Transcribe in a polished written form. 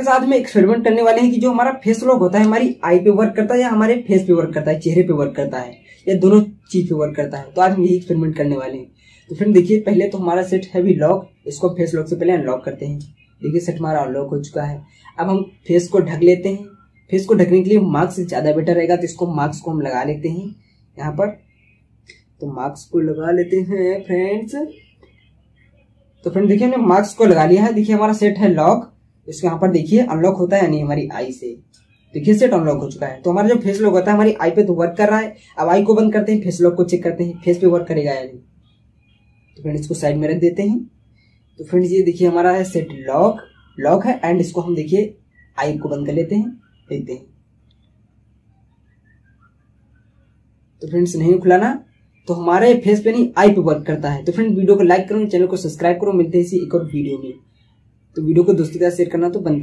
आज हम एक्सपेरिमेंट करने वाले हैं कि जो हमारा फेस लॉक होता है हमारी आई पे वर्क करता है या हमारे फेस पे वर्क करता है, चेहरे पे वर्क करता है या दोनों चीज पे वर्क करता है। तो आज हम यही एक्सपेरिमेंट करने वाले हैं। तो फ्रेंड देखिए, पहले तो हमारा सेट है भी लॉक, इसको हम फेस लॉक से पहले अनलॉक करते हैं। देखिए सेट हमारा अनलॉक हो चुका है। अब हम फेस को ढक लेते हैं। फेस को ढकने के लिए मास्क ज्यादा बेटर रहेगा, तो इसको मास्क को हम लगा लेते हैं यहाँ पर। तो मास्क को लगा लेते हैं फ्रेंड्स। तो फ्रेंड देखिए हमने मास्क को लगा लिया है। देखिए हमारा सेट है लॉक, इसको यहाँ पर देखिए अनलॉक होता है यानी हमारी आई से। देखिए सेट अनलॉक हो चुका है। तो हमारा जो फेस लॉक होता है हमारी आई पे तो वर्क कर रहा है। अब आई को बंद करते हैं, फेस लॉक को चेक करते हैं फेस पे वर्क करेगा या नहीं। तो फ्रेंड इसको साइड में रख देते हैं। तो फ्रेंड्स ये देखिए हमारा है सेट लॉक है एंड इसको हम देखिए आई को बंद कर लेते हैं, देखते हैं। तो फ्रेंड्स नहीं खुलाना, तो हमारे फेस पे नहीं आई पे वर्क करता है। तो फ्रेंड वीडियो को लाइक करो, चैनल को सब्सक्राइब करो। मिलते हैं इसी एक और वीडियो में। तो वीडियो को दोस्तों के साथ शेयर करना तो बनता है।